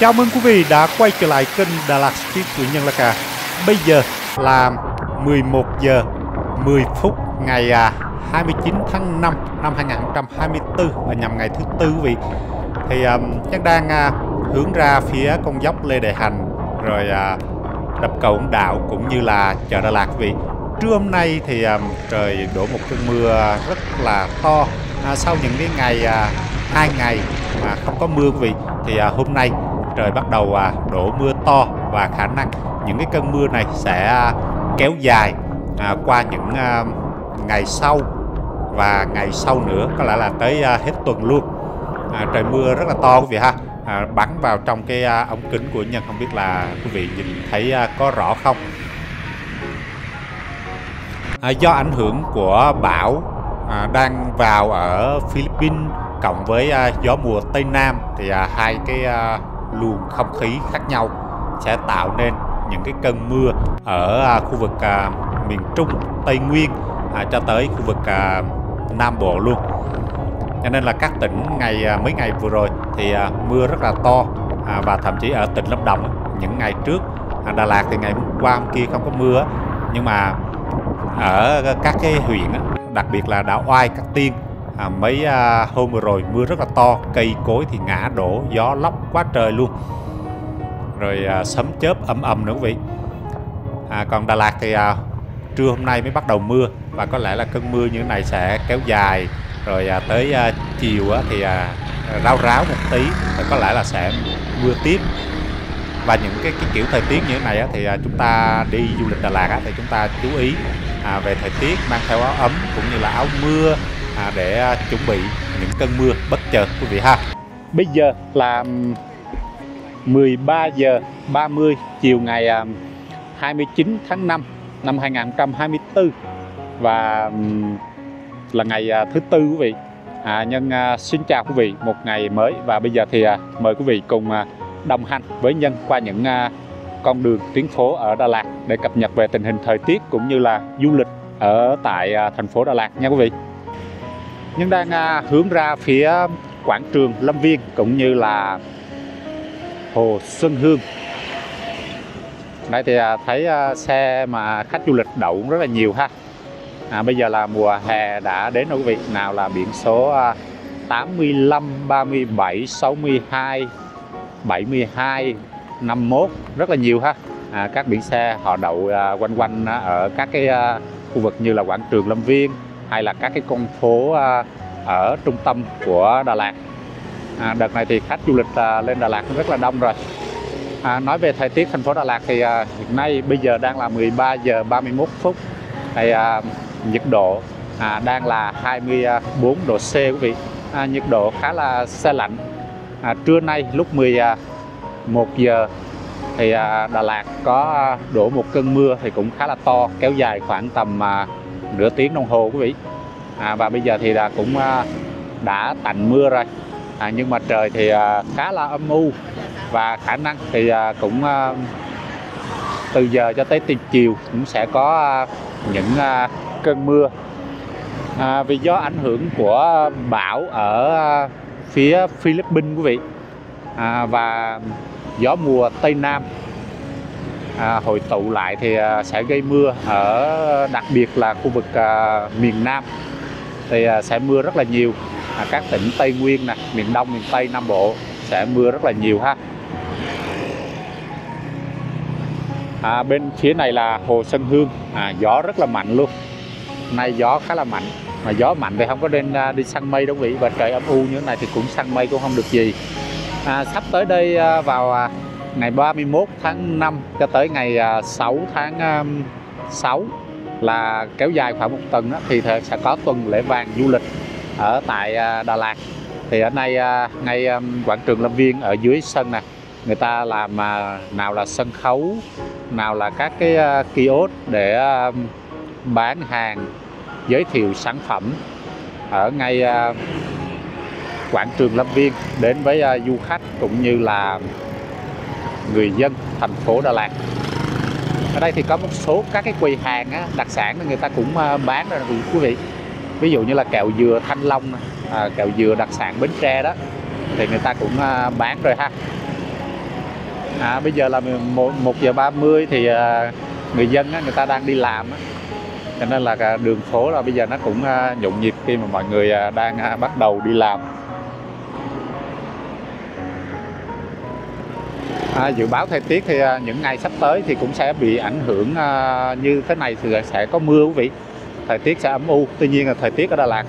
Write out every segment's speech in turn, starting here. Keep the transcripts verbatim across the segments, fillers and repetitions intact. Chào mừng quý vị đã quay trở lại kênh Đà Lạt Street của Nhân La Cà. Bây giờ là mười một giờ mười phút ngày hai mươi chín tháng năm năm hai nghìn không trăm hai mươi tư, là nhằm ngày thứ tư quý vị. Thì um, chắc đang uh, hướng ra phía con dốc Lê Đại Hành, rồi uh, đập cầu Ấn Đạo cũng như là chợ Đà Lạt quý vị. Trưa hôm nay thì um, trời đổ một cơn mưa rất là to. À, sau những cái ngày à, hai ngày mà không có mưa quý vị, thì à, hôm nay trời bắt đầu à, đổ mưa to, và khả năng những cái cơn mưa này sẽ à, kéo dài à, qua những à, ngày sau và ngày sau nữa, có lẽ là tới à, hết tuần luôn. À, trời mưa rất là to quý vị ha, à, bắn vào trong cái à, ống kính của Nhân, không biết là quý vị nhìn thấy à, có rõ không. À, do ảnh hưởng của bão À, đang vào ở Philippines cộng với à, gió mùa Tây Nam, thì à, hai cái à, luồng không khí khác nhau sẽ tạo nên những cái cơn mưa ở à, khu vực à, miền Trung, Tây Nguyên à, cho tới khu vực à, Nam Bộ luôn. Cho nên là các tỉnh ngày à, mấy ngày vừa rồi thì à, mưa rất là to, à, và thậm chí ở tỉnh Lâm Đồng những ngày trước, à, Đà Lạt thì ngày hôm qua hôm kia không có mưa, nhưng mà ở các cái huyện á, đặc biệt là đảo Oai, Cát Tiên à, mấy à, hôm vừa rồi mưa rất là to, cây cối thì ngã đổ, gió lốc quá trời luôn, rồi à, sấm chớp ầm ầm nữa quý vị. À, còn Đà Lạt thì à, trưa hôm nay mới bắt đầu mưa, và có lẽ là cơn mưa như thế này sẽ kéo dài, rồi à, tới à, chiều á, thì à, ráo ráo một tí, rồi có lẽ là sẽ mưa tiếp. Và những cái, cái kiểu thời tiết như thế này á, thì à, chúng ta đi du lịch Đà Lạt á, thì chúng ta chú ý À, về thời tiết, mang theo áo ấm cũng như là áo mưa à, để à, chuẩn bị những cơn mưa bất chợt quý vị ha. Bây giờ là mười ba giờ ba mươi chiều ngày à, hai mươi chín tháng năm năm hai nghìn không trăm hai mươi tư, và là ngày à, thứ tư quý vị. À, Nhân à, xin chào quý vị một ngày mới, và bây giờ thì à, mời quý vị cùng à, đồng hành với Nhân qua những à, con đường tuyến phố ở Đà Lạt để cập nhật về tình hình thời tiết cũng như là du lịch ở tại thành phố Đà Lạt nha quý vị. Nhưng đang hướng ra phía quảng trường Lâm Viên cũng như là hồ Xuân Hương. Đây thì thấy xe mà khách du lịch đậu cũng rất là nhiều ha. À, bây giờ là mùa hè đã đến rồi quý vị. Nào là biển số tám mươi lăm, ba mươi bảy, sáu mươi hai, bảy mươi hai, năm mươi mốt, rất là nhiều ha. À, các biển xe họ đậu à, quanh quanh à, ở các cái à, khu vực như là quảng trường Lâm Viên, hay là các cái con phố à, ở trung tâm của Đà Lạt. À, đợt này thì khách du lịch à, lên Đà Lạt cũng rất là đông rồi. À, nói về thời tiết thành phố Đà Lạt thì à, hiện nay bây giờ đang là mười ba giờ ba mươi mốt phút, thì à, nhiệt độ à, đang là hai mươi bốn độ C quý vị. À, nhiệt độ khá là se lạnh. À, trưa nay lúc mười một giờ thì à, Đà Lạt có đổ một cơn mưa thì cũng khá là to, kéo dài khoảng tầm à, nửa tiếng đồng hồ quý vị. À, và bây giờ thì đã cũng à, đã tạnh mưa rồi, à, nhưng mà trời thì à, khá là âm u, và khả năng thì à, cũng à, từ giờ cho tới chiều cũng sẽ có à, những à, cơn mưa. À, vì do ảnh hưởng của bão ở à, phía Philippines quý vị, à, và gió mùa Tây Nam à, hội tụ lại thì à, sẽ gây mưa ở đặc biệt là khu vực à, miền Nam, thì à, sẽ mưa rất là nhiều. À, các tỉnh Tây Nguyên nè, miền Đông, miền Tây, Nam Bộ sẽ mưa rất là nhiều ha. À, bên phía này là hồ Xuân Hương, à, gió rất là mạnh luôn. Nay gió khá là mạnh, mà gió mạnh thì không có nên à, đi săn mây đâu quý vị, và trời âm u như thế này thì cũng săn mây cũng không được gì. À, sắp tới đây à, vào à, ngày ba mươi mốt tháng năm cho tới ngày à, sáu tháng à, sáu là kéo dài khoảng một tuần đó, thì sẽ có tuần lễ vàng du lịch ở tại à, Đà Lạt. Thì ở nay à, ngay à, quảng trường Lâm Viên ở dưới sân nè, người ta làm à, nào là sân khấu, nào là các cái à, kiosk để à, bán hàng, giới thiệu sản phẩm ở ngay à, quảng trường Lâm Viên đến với à, du khách cũng như là người dân thành phố Đà Lạt. Ở đây thì có một số các cái quầy hàng á, đặc sản người ta cũng à, bán rồi quý vị. Ví dụ như là kẹo dừa Thanh Long, à, kẹo dừa đặc sản Bến Tre đó, thì người ta cũng à, bán rồi ha. à, bây giờ là một giờ ba mươi thì người dân người ta đang đi làm, cho nên là đường phố là bây giờ nó cũng nhộn nhịp khi mà mọi người đang bắt đầu đi làm. À, dự báo thời tiết thì những ngày sắp tới thì cũng sẽ bị ảnh hưởng như thế này, thì sẽ có mưa quý vị, thời tiết sẽ âm u. Tuy nhiên là thời tiết ở Đà Lạt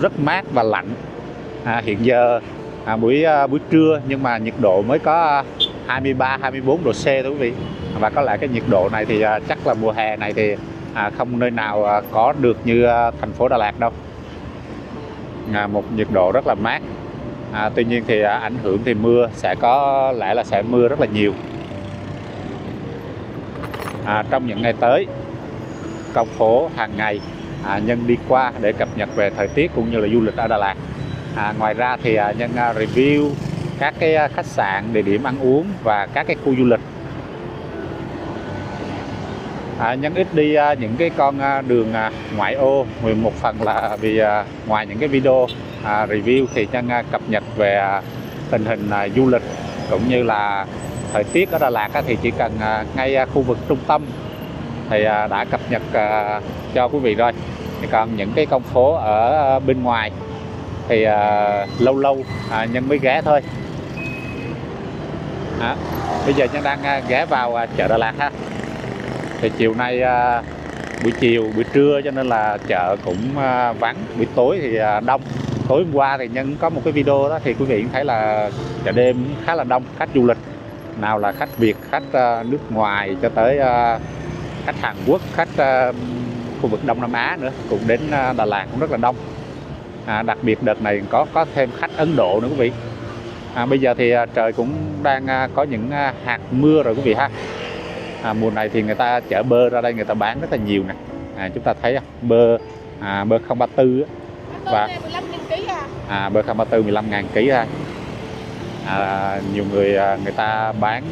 rất mát và lạnh. À, hiện giờ à, buổi buổi trưa nhưng mà nhiệt độ mới có hai mươi ba hai mươi bốn độ C thôi quý vị, và có lẽ cái nhiệt độ này thì chắc là mùa hè này thì à, không nơi nào có được như thành phố Đà Lạt đâu. À, một nhiệt độ rất là mát. À, tuy nhiên thì à, ảnh hưởng thì mưa sẽ có lẽ là sẽ mưa rất là nhiều à, trong những ngày tới. Công phố hàng ngày à, Nhân đi qua để cập nhật về thời tiết cũng như là du lịch ở Đà Lạt. à, Ngoài ra thì à, Nhân review các cái khách sạn, địa điểm ăn uống và các cái khu du lịch. à, Nhân ít đi à, những cái con đường à, ngoại ô, một phần là vì à, ngoài những cái video À, review thì Nhân cập nhật về tình hình à, du lịch cũng như là thời tiết ở Đà Lạt á, thì chỉ cần à, ngay à, khu vực trung tâm thì à, đã cập nhật à, cho quý vị rồi. Thì còn những cái con phố ở bên ngoài thì à, lâu lâu à, Nhân mới ghé thôi. à, Bây giờ Nhân đang à, ghé vào à, chợ Đà Lạt ha. Thì chiều nay à, buổi chiều, buổi trưa cho nên là chợ cũng à, vắng, buổi tối thì à, đông. Tối hôm qua thì Nhân có một cái video đó thì quý vị thấy là chợ đêm khá là đông khách du lịch, nào là khách Việt, khách nước ngoài cho tới khách Hàn Quốc, khách khu vực Đông Nam Á nữa cũng đến Đà Lạt cũng rất là đông. à, Đặc biệt đợt này có có thêm khách Ấn Độ nữa quý vị. à, Bây giờ thì trời cũng đang có những hạt mưa rồi quý vị ha. à, Mùa này thì người ta chở bơ ra đây người ta bán rất là nhiều nè. à, Chúng ta thấy bơ à, bơ không ba tư và à, bơ không ba tư mười lăm ngàn ký ha. à, Nhiều người người ta bán,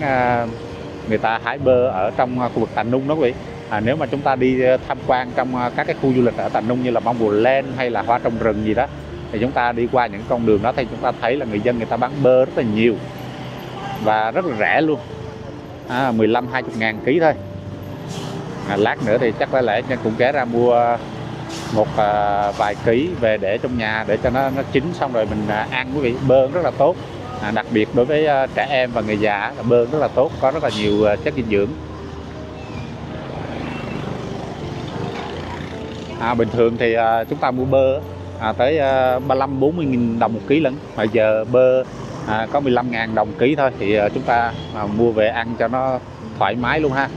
người ta hái bơ ở trong khu vực Tà Nung đó quý vị. à, Nếu mà chúng ta đi tham quan trong các cái khu du lịch ở Tà Nung như là bông bồ len hay là hoa trong rừng gì đó, thì chúng ta đi qua những con đường đó thì chúng ta thấy là người dân người ta bán bơ rất là nhiều và rất là rẻ luôn. à, mười lăm hai mươi ngàn ký thôi. à, Lát nữa thì chắc có lẽ Nhân cũng ghé ra mua một à, vài ký về để trong nhà để cho nó nó chín xong rồi mình à, ăn quý vị. Bơ rất là tốt, à, đặc biệt đối với à, trẻ em và người già là bơ rất là tốt, có rất là nhiều à, chất dinh dưỡng. à, Bình thường thì à, chúng ta mua bơ à, tới à, ba mươi lăm bốn mươi nghìn đồng một ký lận, mà giờ bơ à, có mười lăm ngàn đồng ký thôi, thì à, chúng ta à, mua về ăn cho nó thoải mái luôn ha.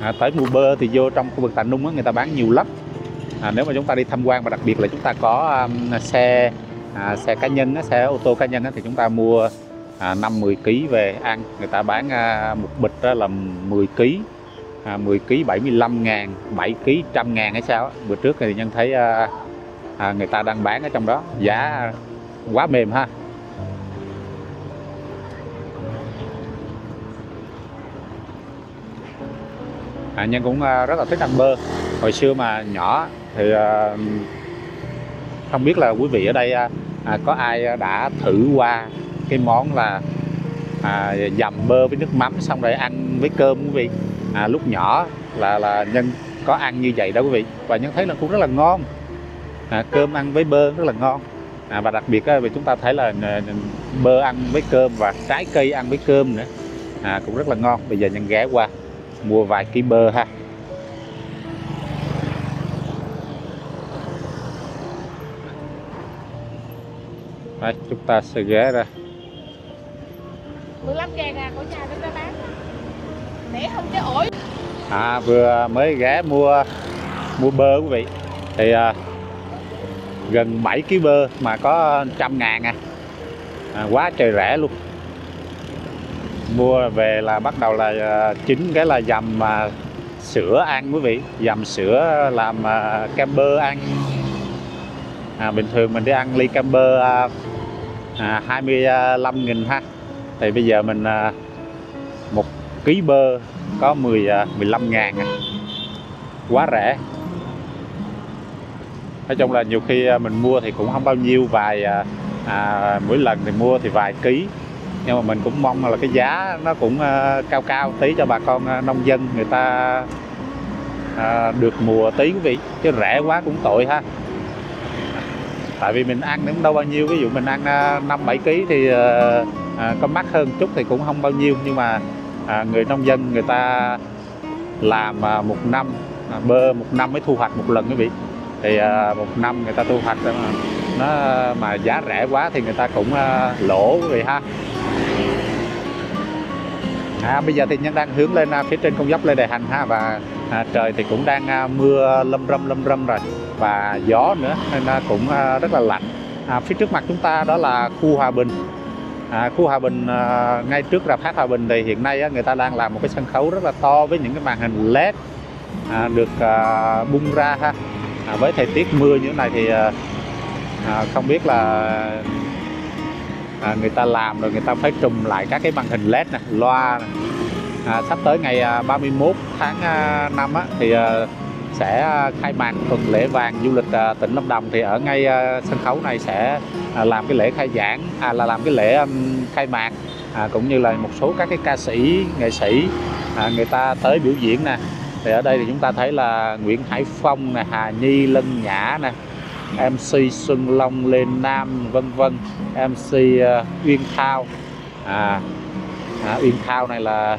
À, tới mùa bơ thì vô trong khu vực Tà Nung á, người ta bán nhiều lắm. à, Nếu mà chúng ta đi tham quan và đặc biệt là chúng ta có um, xe à, xe cá nhân á, xe ô tô cá nhân á, thì chúng ta mua à, năm mười ký về ăn. Người ta bán à, một bịch á, là mười ký à, mười ký bảy mươi lăm ngàn, bảy ký một trăm ngàn hay sao á. Bữa trước thì Nhân thấy à, à, người ta đang bán ở trong đó, giá quá mềm ha. À, Nhân cũng rất là thích ăn bơ. Hồi xưa mà nhỏ thì à, không biết là quý vị ở đây à, có ai đã thử qua cái món là à, dầm bơ với nước mắm xong rồi ăn với cơm quý vị. à, Lúc nhỏ là là Nhân có ăn như vậy đó quý vị, và Nhân thấy là cũng rất là ngon. à, Cơm ăn với bơ rất là ngon. à, Và đặc biệt vì chúng ta thấy là bơ ăn với cơm và trái cây ăn với cơm nữa, à, cũng rất là ngon. Bây giờ Nhân ghé qua mua vài ký bơ ha. Đây, chúng ta sẽ ghé ra. mười lăm ngàn à, của nhà người ta bán. Rẻ hơn cái ổi. À, vừa mới ghé mua mua bơ quý vị. Thì à, gần bảy ký bơ mà có một trăm ngàn à. à. Quá trời rẻ luôn. Mua về là bắt đầu là chính cái là dầm mà sữa ăn quý vị, dầm sữa làm kem bơ ăn. à, Bình thường mình đi ăn ly kem bơ à, hai mươi lăm nghìn ha. Thì bây giờ mình à, một ký bơ có mười, mười lăm ngàn, quá rẻ. Nói chung là nhiều khi mình mua thì cũng không bao nhiêu, vài à, mỗi lần thì mua thì vài ký. nhưng mà mình cũng mong là cái giá nó cũng cao cao tí cho bà con nông dân người ta được mùa tí quý vị, chứ rẻ quá cũng tội ha. Tại vì mình ăn cũng đâu bao nhiêu, ví dụ mình ăn năm bảy ký thì có mắc hơn chút thì cũng không bao nhiêu, nhưng mà người nông dân người ta làm một năm bơ một năm mới thu hoạch một lần quý vị, thì một năm người ta thu hoạch mà nó mà giá rẻ quá thì người ta cũng lỗ quý vị ha. À, bây giờ thì Nhân đang hướng lên phía trên con dốc Lê Đại Hành ha, và à, trời thì cũng đang à, mưa lâm râm lâm râm rồi và gió nữa nên à, cũng à, rất là lạnh. À, phía trước mặt chúng ta đó là khu Hòa Bình. À, khu Hòa Bình à, ngay trước rạp hát Hòa Bình thì hiện nay á, người ta đang làm một cái sân khấu rất là to với những cái màn hình led à, được à, bung ra ha. À, với thời tiết mưa như thế này thì à, à, không biết là à, người ta làm rồi người ta phải trùm lại các cái màn hình led nè, loa nè. À, sắp tới ngày ba mươi mốt tháng năm á, thì à, sẽ khai mạc tuần lễ vàng du lịch à, tỉnh Lâm Đồng, thì ở ngay à, sân khấu này sẽ à, làm cái lễ khai giảng à, là làm cái lễ um, khai mạc à, cũng như là một số các cái ca sĩ nghệ sĩ à, người ta tới biểu diễn nè. Thì ở đây thì chúng ta thấy là Nguyễn Hải Phong nè, Hà Nhi, Lân Nhã nè, em xê Xuân Long, Lê Nam vân vân, em xê uh, Uyên Thao à, à, Uyên Thao này là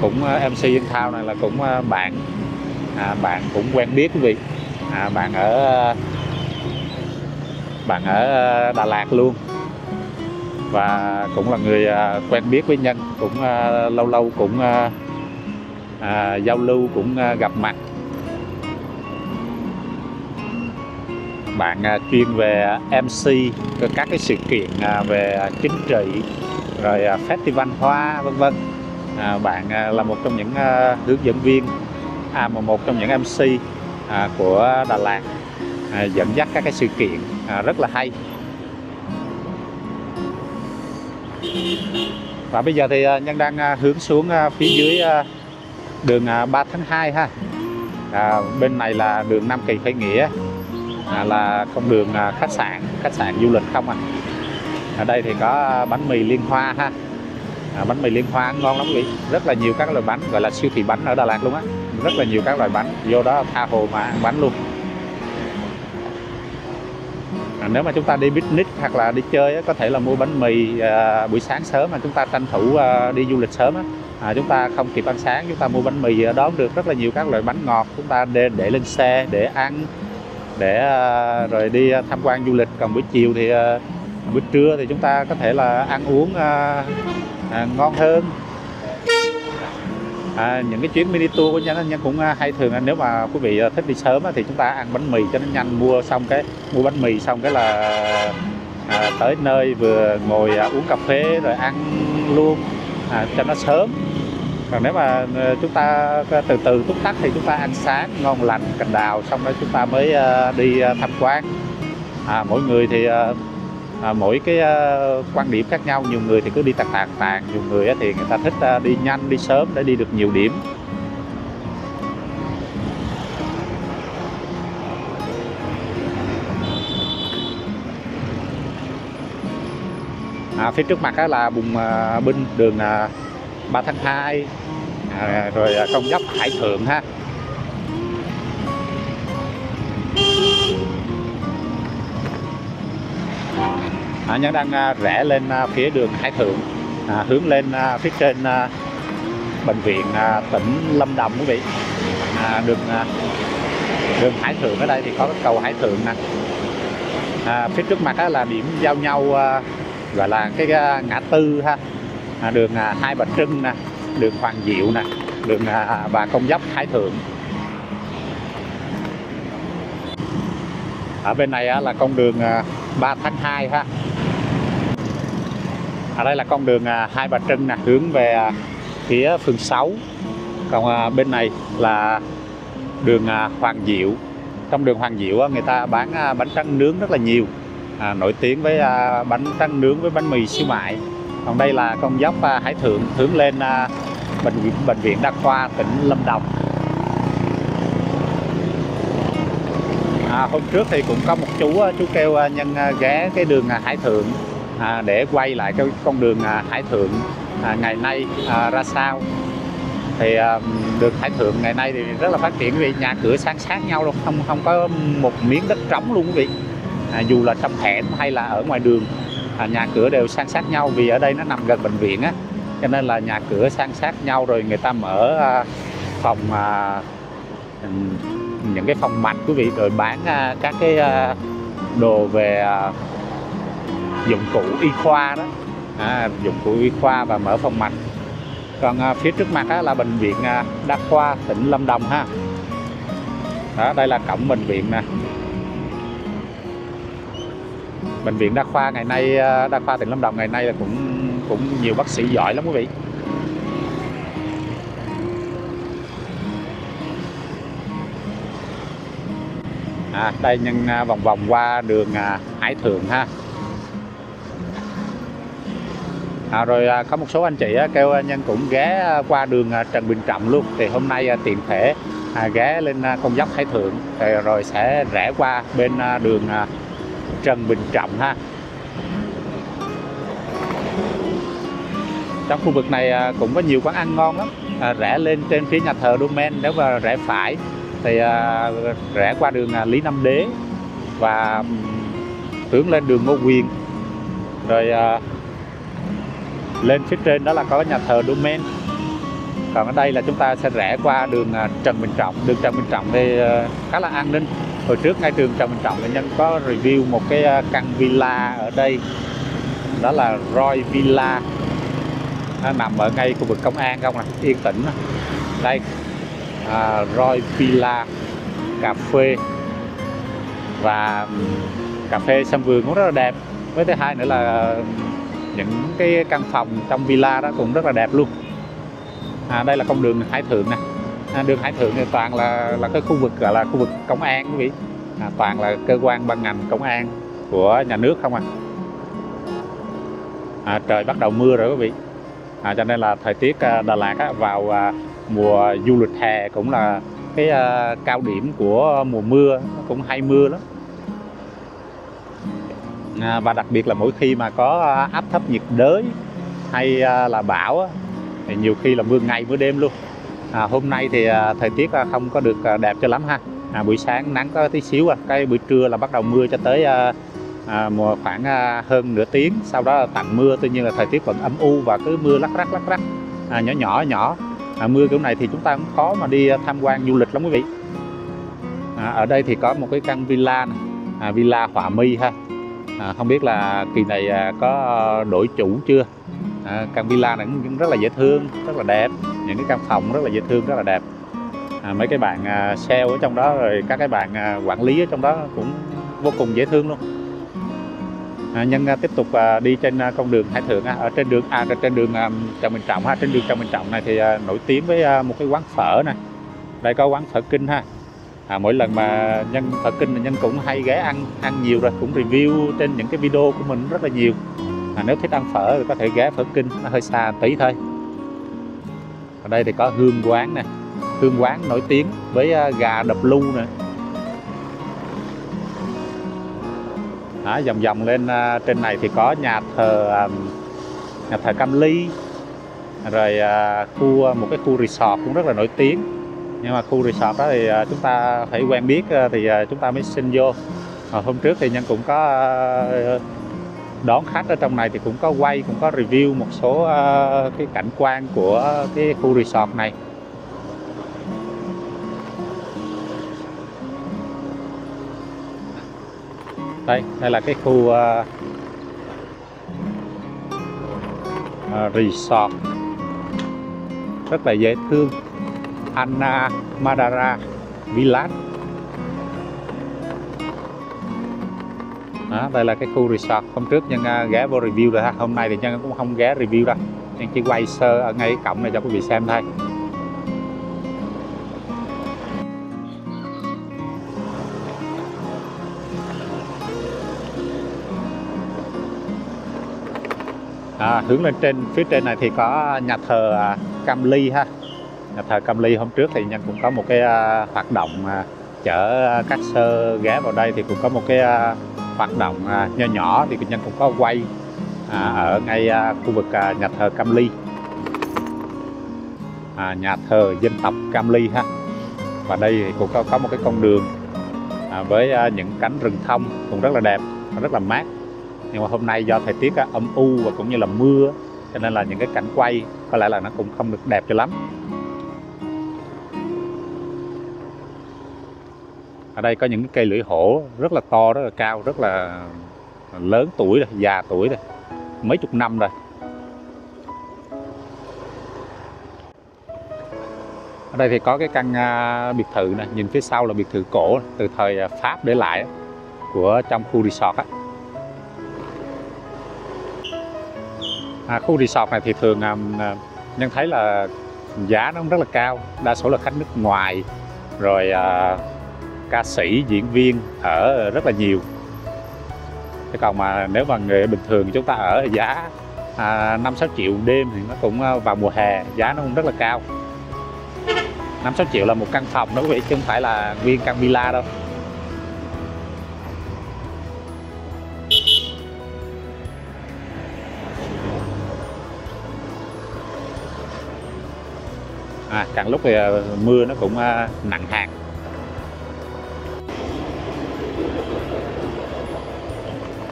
cũng em xê Uyên Thao này là cũng bạn à, bạn cũng quen biết quý vị à, bạn ở bạn ở Đà Lạt luôn và cũng là người quen biết với Nhân, cũng à, lâu lâu cũng à, à, giao lưu cũng à, gặp mặt. Bạn à, chuyên về em xê các cái sự kiện à, về chính trị rồi à, festival hoa vân vân. À, bạn à, là một trong những à, hướng dẫn viên à, mà một trong những em xê à, của Đà Lạt à, dẫn dắt các cái sự kiện à, rất là hay. Và bây giờ thì à, Nhân đang à, hướng xuống à, phía dưới à, đường à, ba tháng hai ha. À, bên này là đường Nam Kỳ Khởi Nghĩa à, là con đường à, khách sạn khách sạn du lịch không à. Ở đây thì có bánh mì liên hoa ha. À, bánh mì liên hoa ngon lắm quý vị, rất là nhiều các loại bánh, gọi là siêu thị bánh ở Đà Lạt luôn á, rất là nhiều các loại bánh, vô đó tha hồ mà ăn bánh luôn. À, nếu mà chúng ta đi picnic hoặc là đi chơi á, có thể là mua bánh mì à, buổi sáng sớm mà chúng ta tranh thủ à, đi du lịch sớm á, à, chúng ta không kịp ăn sáng, chúng ta mua bánh mì đón được rất là nhiều các loại bánh ngọt, chúng ta để, để lên xe để ăn, để à, rồi đi tham quan du lịch. Còn buổi chiều thì à, buổi trưa thì chúng ta có thể là ăn uống à, À, ngon hơn. À, những cái chuyến mini tour của Nhân, Nhân cũng hay thường, nếu mà quý vị thích đi sớm thì chúng ta ăn bánh mì cho nó nhanh, mua xong cái mua bánh mì xong cái là à, tới nơi vừa ngồi à, uống cà phê rồi ăn luôn à, cho nó sớm. Còn nếu mà chúng ta từ từ túc tắc thì chúng ta ăn sáng ngon lành cành đào xong đó chúng ta mới à, đi à, tham quan. À, mỗi người thì à, À, mỗi cái uh, quan điểm khác nhau, nhiều người thì cứ đi tàn tàn tàn, nhiều người thì người ta thích uh, đi nhanh, đi sớm để đi được nhiều điểm. À, phía trước mặt đó là vùng uh, binh đường uh, ba tháng hai à, rồi uh, con dốc Hải Thượng ha. À, Nhân đang à, rẽ lên à, phía đường Hải Thượng à, hướng lên à, phía trên à, bệnh viện à, tỉnh Lâm Đồng quý vị. À, đường à, đường Hải Thượng ở đây thì có cầu Hải Thượng nè. À, phía trước mặt á, là điểm giao nhau à, gọi là cái à, ngã tư ha. À, đường à, Hai Bà Trưng nè, đường Hoàng Diệu nè, đường à, và con dốc Hải Thượng. Ở bên này á, là con đường à, ba tháng hai ha. Ở đây là con đường Hai Bà Trưng nè, hướng về phía phường sáu. Còn bên này là đường Hoàng Diệu. Trong đường Hoàng Diệu người ta bán bánh tráng nướng rất là nhiều à, nổi tiếng với bánh tráng nướng với bánh mì siêu mại. Còn đây là con dốc Hải Thượng hướng lên bệnh viện, bệnh viện Đa khoa tỉnh Lâm Đồng. À, hôm trước thì cũng có một chú chú kêu Nhân ghé cái đường Hải Thượng à, để quay lại cái con đường à, Hải Thượng à, ngày nay à, ra sao. Thì à, đường Hải Thượng ngày nay thì rất là phát triển vì nhà cửa san sát nhau luôn, không không có một miếng đất trống luôn quý vị. À, dù là trong hẻm hay là ở ngoài đường, à, nhà cửa đều san sát nhau vì ở đây nó nằm gần bệnh viện á, cho nên là nhà cửa san sát nhau, rồi người ta mở à, phòng à, những cái phòng mạch quý vị, rồi bán à, các cái à, đồ về à, dụng cụ y khoa đó, à, dụng cụ y khoa và mở phòng mạch. Còn à, phía trước mặt á, là bệnh viện à, đa khoa tỉnh Lâm Đồng ha. Đó, đây là cổng bệnh viện nè. Bệnh viện đa khoa ngày nay, đa khoa tỉnh Lâm Đồng ngày nay là cũng cũng nhiều bác sĩ giỏi lắm quý vị. À, đây nhân vòng vòng qua đường Hải Thượng ha. À, rồi có một số anh chị kêu nhân cũng ghé qua đường Trần Bình Trọng luôn, thì hôm nay tiện thể ghé lên con dốc Hải Thượng rồi sẽ rẽ qua bên đường Trần Bình Trọng ha. Trong khu vực này cũng có nhiều quán ăn ngon lắm. À, rẽ lên trên phía nhà thờ Domain, nếu mà rẽ phải thì à, rẽ qua đường Lý Nam Đế và hướng lên đường Ngô Quyền, rồi à, lên phía trên đó là có nhà thờ Domain. Còn ở đây là chúng ta sẽ rẽ qua đường Trần Bình Trọng. Đường Trần Bình Trọng thì à, khá là an ninh. Hồi trước ngay trường Trần Bình Trọng thì nhân có review một cái căn villa ở đây, đó là Roy Villa. Nó nằm ở ngay khu vực công an không nè, yên tĩnh đó. Đây à, Roy Villa cà phê, và cà phê sân vườn cũng rất là đẹp. Với thứ hai nữa là những cái căn phòng trong villa đó cũng rất là đẹp luôn. À, đây là con đường Hải Thượng nè. À, đường Hải Thượng thì toàn là là cái khu vực gọi là khu vực công an quý vị, à, toàn là cơ quan ban ngành công an của nhà nước không à. À, trời bắt đầu mưa rồi quý vị, à, cho nên là thời tiết Đà Lạt á, vào à, mùa du lịch hè cũng là cái à, cao điểm của mùa mưa, cũng hay mưa lắm. À, và đặc biệt là mỗi khi mà có áp thấp nhiệt đới hay à, là bão á, thì nhiều khi là mưa ngày mưa đêm luôn. À, hôm nay thì à, thời tiết à, không có được à, đẹp cho lắm ha. À, buổi sáng nắng có tí xíu, à, cái buổi trưa là bắt đầu mưa cho tới à, à, khoảng à, hơn nửa tiếng, sau đó là tạnh mưa. Tuy nhiên là thời tiết vẫn âm u và cứ mưa lắc rắc lắc rắc, à, nhỏ nhỏ nhỏ. À, mưa kiểu này thì chúng ta cũng khó mà đi tham quan du lịch lắm quý vị. À, ở đây thì có một cái căn villa này, à, Villa Họa Mi ha. À, không biết là kỳ này à, có đổi chủ chưa. À, căn villa này cũng rất là dễ thương, rất là đẹp, những cái căn phòng rất là dễ thương, rất là đẹp. À, mấy cái bạn à, sale ở trong đó, rồi các cái bạn à, quản lý ở trong đó cũng vô cùng dễ thương luôn. À, nhân à, tiếp tục à, đi trên à, con đường Hải Thượng à, ở trên đường à, trên đường à, Trần Bình Trọng ha. Trên đường Trần Bình Trọng này thì à, nổi tiếng với à, một cái quán phở này. Đây có quán phở Kinh ha. À, mỗi lần mà nhân phở Kinh thì nhân cũng hay ghé ăn ăn nhiều rồi, cũng review trên những cái video của mình rất là nhiều. À, nếu thích ăn phở thì có thể ghé phở Kinh, nó hơi xa tí thôi. Ở đây thì có Hương quán nè. Hương quán nổi tiếng với gà đập lu nè. À, vòng vòng lên trên này thì có nhà thờ nhà thờ Cam Ly, rồi khu một cái khu resort cũng rất là nổi tiếng. Nhưng mà khu resort đó thì chúng ta phải quen biết thì chúng ta mới xin vô. À, hôm trước thì nhân cũng có đón khách ở trong này, thì cũng có quay, cũng có review một số uh, cái cảnh quan của cái khu resort này. Đây, đây là cái khu uh, uh, resort rất là dễ thương, Anna Madara Villa. Đó, đây là cái khu resort. Hôm trước nhân ghé vô review rồi ha. Hôm nay thì nhân cũng không ghé review đâu, nhân chỉ quay sơ ở ngay cái cổng này cho quý vị xem thôi. À, hướng lên trên phía trên này thì có nhà thờ Cam Ly ha. Nhà thờ Cam Ly hôm trước thì nhân cũng có một cái uh, hoạt động uh, chở các sơ ghé vào đây, thì cũng có một cái uh, hoạt động nhỏ nhỏ thì nhân cũng có quay à, ở ngay à, khu vực à, nhà thờ Cam Ly, à, nhà thờ dân tộc Cam Ly ha. Và đây thì cũng có, có một cái con đường à, với à, những cánh rừng thông cũng rất là đẹp, rất là mát. Nhưng mà hôm nay do thời tiết à, âm u và cũng như là mưa, cho nên là những cái cảnh quay có lẽ là nó cũng không được đẹp cho lắm. Ở đây có những cái cây lưỡi hổ rất là to, rất là cao, rất là lớn tuổi rồi, già tuổi rồi, mấy chục năm rồi. Ở đây thì có cái căn biệt thự này, nhìn phía sau là biệt thự cổ từ thời Pháp để lại của trong khu resort á. À, khu resort này thì thường nhân thấy là giá nó rất là cao, đa số là khách nước ngoài rồi ca sĩ, diễn viên ở rất là nhiều. Thế còn mà nếu mà người bình thường chúng ta ở giá à, năm sáu triệu đêm thì nó cũng vào mùa hè giá nó cũng rất là cao. Năm sáu triệu là một căn phòng đó quý vị, chứ không phải là nguyên căn villa đâu. À, càng lúc thì mưa nó cũng nặng hạt.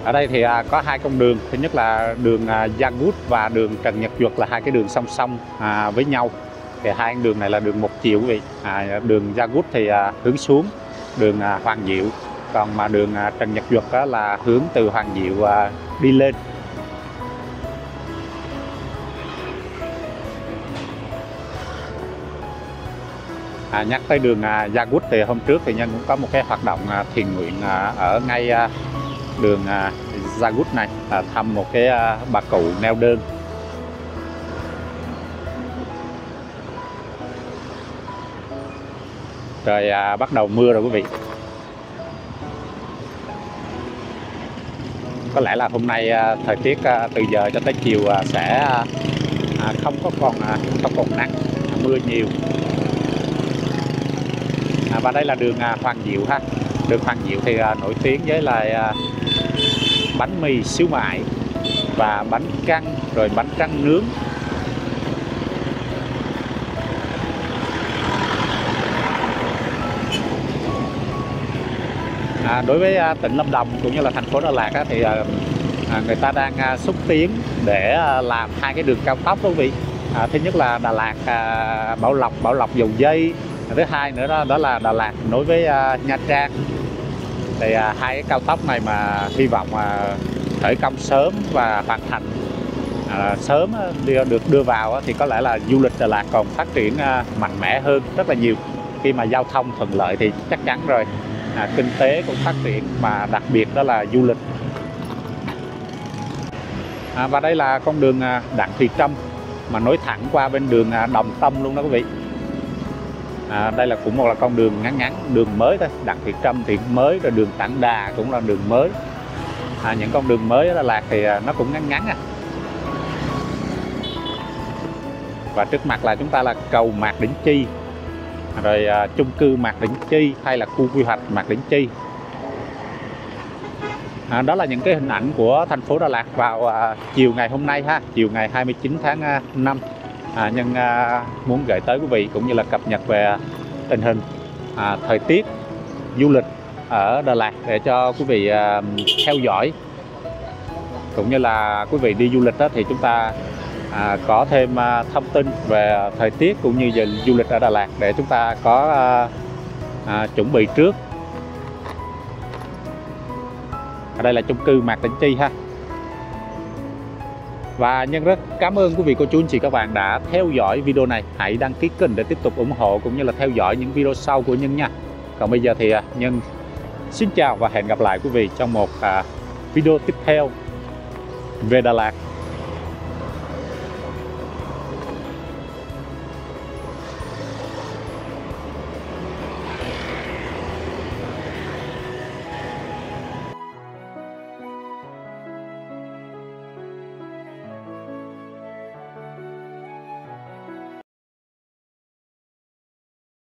Ở đây thì có hai con đường, thứ nhất là đường Giang Bút và đường Trần Nhật Duật, là hai cái đường song song à, với nhau. Thì hai con đường này là đường một chiều quý vị. À, đường Giang Bút thì à, hướng xuống đường à, Hoàng Diệu, còn mà đường à, Trần Nhật Duật đó là hướng từ Hoàng Diệu à, đi lên. À, nhắc tới đường à, Giang Bút thì hôm trước thì Nhân cũng có một cái hoạt động à, thiền nguyện à, ở ngay à, đường Giang Bút này, là thăm một cái bà cụ neo đơn. Trời à, bắt đầu mưa rồi quý vị. Có lẽ là hôm nay thời tiết từ giờ cho tới chiều sẽ không có còn không còn nắng, mưa nhiều. À, và đây là đường Hoàng Diệu ha. Đường Hoàng Diệu thì nổi tiếng với là bánh mì xíu mại và bánh căn, rồi bánh tráng nướng. À, đối với tỉnh Lâm Đồng cũng như là thành phố Đà Lạt á, thì à, người ta đang à, xúc tiến để à, làm hai cái đường cao tốc đó quý vị. À, thứ nhất là Đà Lạt à, Bảo Lộc, Bảo Lộc Dầu Dây. À, thứ hai nữa đó, đó là Đà Lạt nối với à, Nha Trang. Thì à, hai cái cao tốc này mà hy vọng à, khởi công sớm và hoàn thành à, sớm à, được đưa vào á, thì có lẽ là du lịch Đà Lạt còn phát triển à, mạnh mẽ hơn rất là nhiều. Khi mà giao thông thuận lợi thì chắc chắn rồi à, kinh tế cũng phát triển, mà đặc biệt đó là du lịch. À, và đây là con đường à, Đặng Thùy Trâm mà nối thẳng qua bên đường à, Đồng Tâm luôn đó quý vị. À, đây là cũng một là con đường ngắn ngắn, đường mới thôi, Đặng Thùy Trâm thì mới, rồi đường Tản Đà cũng là đường mới. À, những con đường mới ở Đà Lạt thì nó cũng ngắn ngắn à. Và trước mặt là chúng ta là cầu Mạc Đĩnh Chi, rồi à, chung cư Mạc Đĩnh Chi hay là khu quy hoạch Mạc Đĩnh Chi. À, đó là những cái hình ảnh của thành phố Đà Lạt vào à, chiều ngày hôm nay ha, chiều ngày hai mươi chín tháng năm. À, Nhân à, muốn gửi tới quý vị cũng như là cập nhật về tình hình à, thời tiết, du lịch ở Đà Lạt để cho quý vị à, theo dõi. Cũng như là quý vị đi du lịch đó, thì chúng ta à, có thêm à, thông tin về thời tiết cũng như về du lịch ở Đà Lạt để chúng ta có à, à, chuẩn bị trước. Ở đây là chung cư Mạc Đĩnh Chi ha. Và Nhân rất cảm ơn quý vị, cô chú, anh chị, các bạn đã theo dõi video này. Hãy đăng ký kênh để tiếp tục ủng hộ cũng như là theo dõi những video sau của Nhân nha. Còn bây giờ thì Nhân xin chào và hẹn gặp lại quý vị trong một video tiếp theo về Đà Lạt.